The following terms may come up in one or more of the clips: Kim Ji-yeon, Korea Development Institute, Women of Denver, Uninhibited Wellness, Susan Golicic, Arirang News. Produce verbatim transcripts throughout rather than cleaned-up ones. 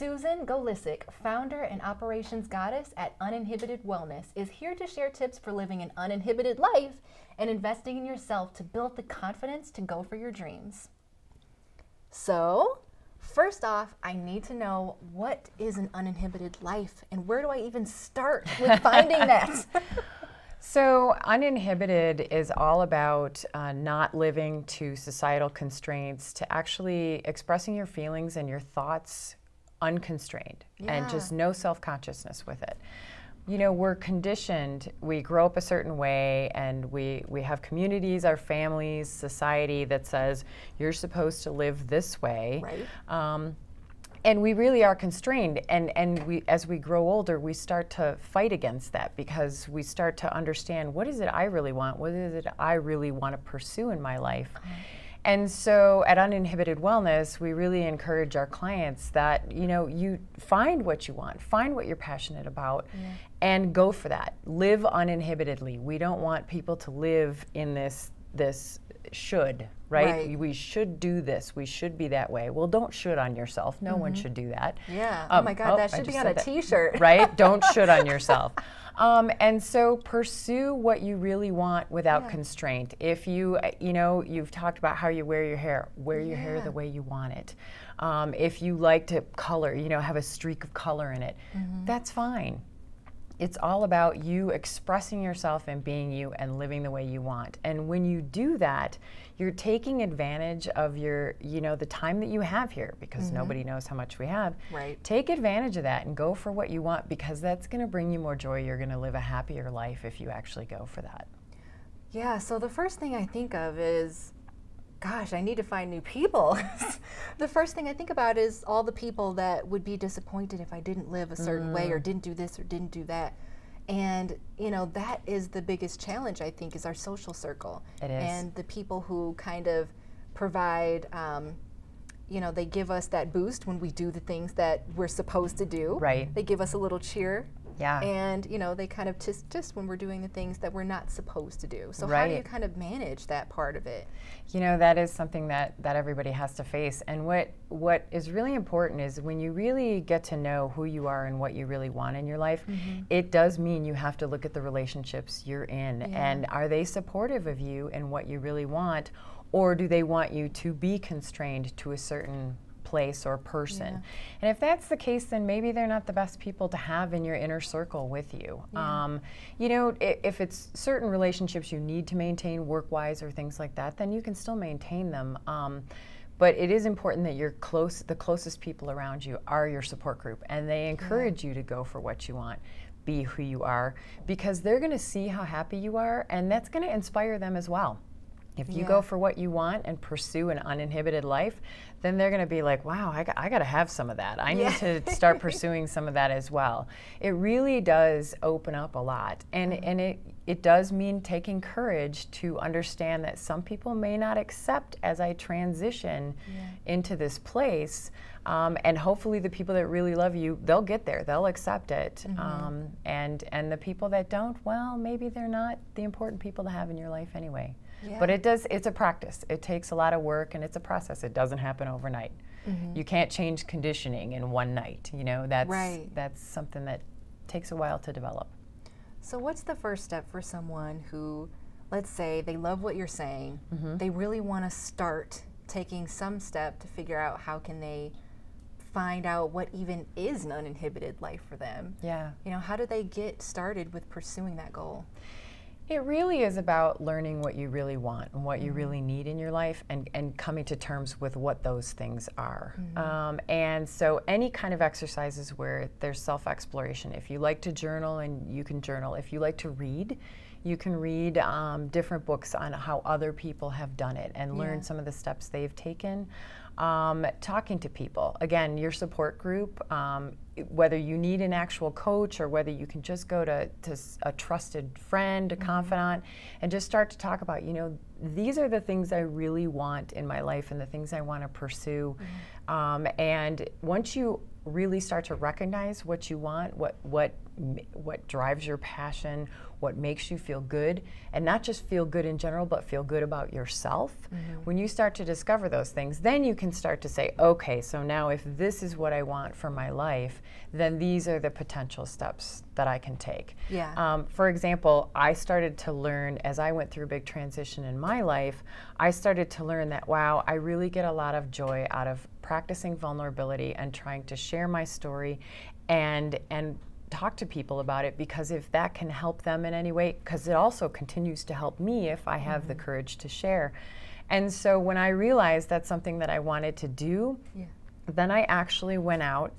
Susan Golicic, founder and operations goddess at Uninhibited Wellness, is here to share tips for living an uninhibited life and investing in yourself to build the confidence to go for your dreams. So, first off, I need to know, what is an uninhibited life, and where do I even start with finding that? So uninhibited is all about uh, not living to societal constraints, to actually expressing your feelings and your thoughts unconstrained, yeah. and just no self-consciousness with it. You know, we're conditioned, we grow up a certain way, and we, we have communities, our families, society that says you're supposed to live this way. Right. Um, and we really are constrained, and, and we, as we grow older, we start to fight against that, because we start to understand, what is it I really want? What is it I really want to pursue in my life? Oh. And so at Uninhibited Wellness, we really encourage our clients that, you know, you find what you want, find what you're passionate about, yeah. and go for that. Live uninhibitedly. We don't want people to live in this, this should, right? right? We should do this. We should be that way. Well, don't should on yourself. No mm-hmm. one should do that. Yeah. Um, oh my God, oh, that should be on a t-shirt. Right? Don't should on yourself. Um, and so pursue what you really want without yeah. constraint. If you, you know, you've talked about how you wear your hair, wear your yeah. hair the way you want it. Um, if you like to color, you know, have a streak of color in it, mm-hmm. that's fine. It's all about you expressing yourself and being you and living the way you want. And when you do that, you're taking advantage of your, you know, the time that you have here, because mm-hmm. nobody knows how much we have. Right. Take advantage of that and go for what you want, because that's going to bring you more joy. You're going to live a happier life if you actually go for that. Yeah, so the first thing I think of is, gosh, I need to find new people. The first thing I think about is all the people that would be disappointed if I didn't live a certain mm. way, or didn't do this or didn't do that. And you know, that is the biggest challenge, I think, is our social circle. It is. And the people who kind of provide, um, you know, they give us that boost when we do the things that we're supposed to do. Right. They give us a little cheer. Yeah. And you know, they kind of just, just when we're doing the things that we're not supposed to do. So right. how do you kind of manage that part of it? You know, that is something that, that everybody has to face. And what, what is really important is when you really get to know who you are and what you really want in your life, mm-hmm. it does mean you have to look at the relationships you're in. Yeah. And are they supportive of you and what you really want? Or do they want you to be constrained to a certain place or person? Yeah. And if that's the case, then maybe they're not the best people to have in your inner circle with you. Yeah. Um, you know, if, if it's certain relationships you need to maintain work-wise or things like that, then you can still maintain them. Um, but it is important that you're close, the closest people around you are your support group, and they encourage yeah. you to go for what you want. Be who you are, because they're going to see how happy you are, and that's going to inspire them as well. If you yeah. go for what you want and pursue an uninhibited life, then they're going to be like, wow, I got, I got to have some of that. I yeah. need to start pursuing some of that as well. It really does open up a lot. And, mm-hmm. and it, it does mean taking courage to understand that some people may not accept as I transition yeah. into this place. Um, and hopefully the people that really love you, they'll get there. They'll accept it. Mm-hmm. um, and, and the people that don't, well, maybe they're not the important people to have in your life anyway. Yeah. But it does, it's a practice. It takes a lot of work, and it's a process. It doesn't happen overnight. Mm-hmm. You can't change conditioning in one night. You know, that's, right. that's something that takes a while to develop. So what's the first step for someone who, let's say, they love what you're saying, mm-hmm. they really want to start taking some step to figure out how can they find out what even is an uninhibited life for them? Yeah. You know, how do they get started with pursuing that goal? It really is about learning what you really want and what you mm-hmm. really need in your life, and, and coming to terms with what those things are. Mm-hmm. um, and so any kind of exercises where there's self-exploration. If you like to journal, and you can journal. If you like to read, you can read um, different books on how other people have done it and learn yeah. some of the steps they've taken. Um, talking to people. Again, your support group, um, whether you need an actual coach or whether you can just go to, to a trusted friend, a mm-hmm. confidant, and just start to talk about, you know, these are the things I really want in my life and the things I want to pursue. Mm-hmm. um, and once you really start to recognize what you want, what, what, what drives your passion, what makes you feel good, and not just feel good in general, but feel good about yourself. Mm-hmm. When you start to discover those things, then you can start to say, okay, so now if this is what I want for my life, then these are the potential steps that I can take. Yeah. Um, for example, I started to learn, as I went through a big transition in my life, I started to learn that, wow, I really get a lot of joy out of practicing vulnerability and trying to share my story and, and talk to people about it, because if that can help them in any way, because it also continues to help me if I have mm-hmm. the courage to share. And so when I realized that's something that I wanted to do, yeah. then I actually went out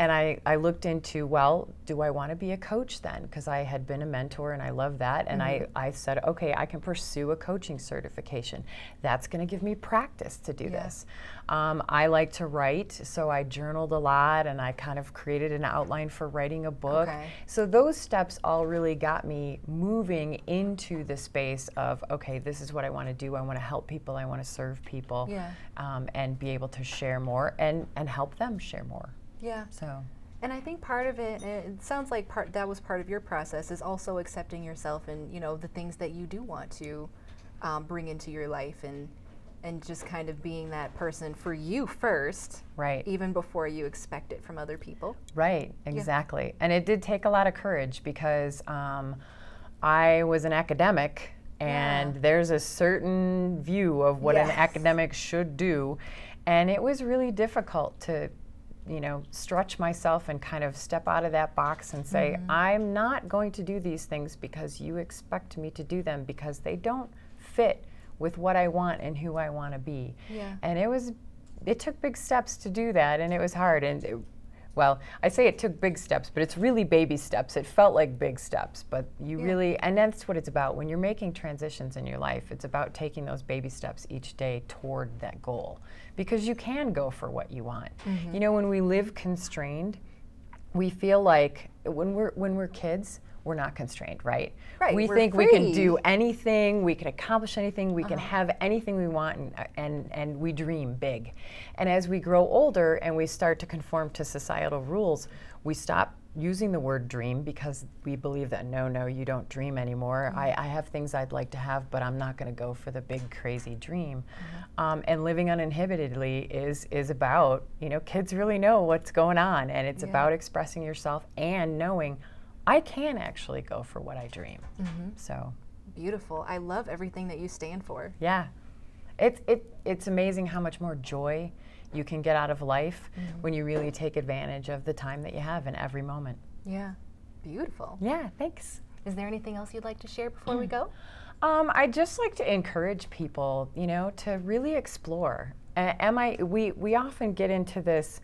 and I, I looked into, well, do I want to be a coach then? Because I had been a mentor and I love that. And mm-hmm. I, I said, okay, I can pursue a coaching certification. That's going to give me practice to do yeah. this. Um, I like to write, so I journaled a lot and I kind of created an outline for writing a book. Okay. So those steps all really got me moving into the space of, okay, this is what I want to do. I want to help people. I want to serve people yeah. um, and be able to share more and, and help them share more. Yeah. So, and I think part of it, it sounds like part that was part of your process, is also accepting yourself and, you know, the things that you do want to um, bring into your life, and and just kind of being that person for you first, right? Even before you expect it from other people. Right. Exactly. Yeah. And it did take a lot of courage, because um, I was an academic, and yeah. there's a certain view of what yes. an academic should do, and it was really difficult to, you know, stretch myself and kind of step out of that box and say, mm-hmm. I'm not going to do these things because you expect me to do them, because they don't fit with what I want and who I want to be. Yeah. And it was, it took big steps to do that, and it was hard. And it, well, I say it took big steps, but it's really baby steps. It felt like big steps, but you yeah. really, and that's what it's about. When you're making transitions in your life, it's about taking those baby steps each day toward that goal, because you can go for what you want. Mm-hmm. You know, when we live constrained, we feel like, when we're, when we're kids, we're not constrained, right? Right. We think free. We can do anything, we can accomplish anything, we uh-huh. can have anything we want, and, and, and we dream big. And as we grow older and we start to conform to societal rules, we stop using the word dream, because we believe that, no, no, you don't dream anymore. Mm-hmm. I, I have things I'd like to have, but I'm not going to go for the big crazy dream. Mm-hmm. um, and living uninhibitedly is is about, you know, kids really know what's going on, and it's yeah. about expressing yourself and knowing, I can actually go for what I dream. Mm-hmm. So beautiful. I love everything that you stand for. Yeah. It's, it, it's amazing how much more joy you can get out of life mm-hmm. when you really take advantage of the time that you have in every moment. Yeah. Beautiful. Yeah, thanks. Is there anything else you'd like to share before mm. we go? Um, I'd just like to encourage people, you know, to really explore. Uh, am I, we, we often get into this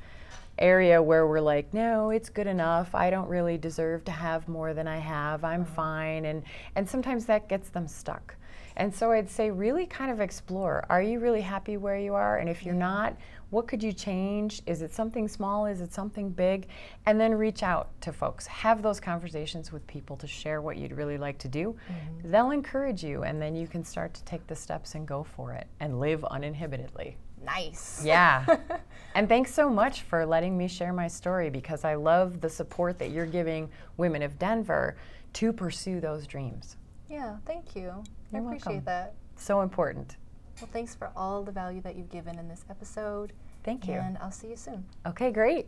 area where we're like, no, it's good enough, I don't really deserve to have more than I have, I'm mm-hmm. fine, and and sometimes that gets them stuck. And so I'd say really kind of explore. Are you really happy where you are? And if you're not, what could you change? Is it something small? Is it something big? And then reach out to folks. Have those conversations with people to share what you'd really like to do. Mm-hmm. They'll encourage you, and then you can start to take the steps and go for it and live uninhibitedly. Nice. Yeah. And thanks so much for letting me share my story, because I love the support that you're giving Women of Denver to pursue those dreams. Yeah, thank you. You're I appreciate welcome. That. So important. Well, thanks for all the value that you've given in this episode. Thank you. And I'll see you soon. Okay, great.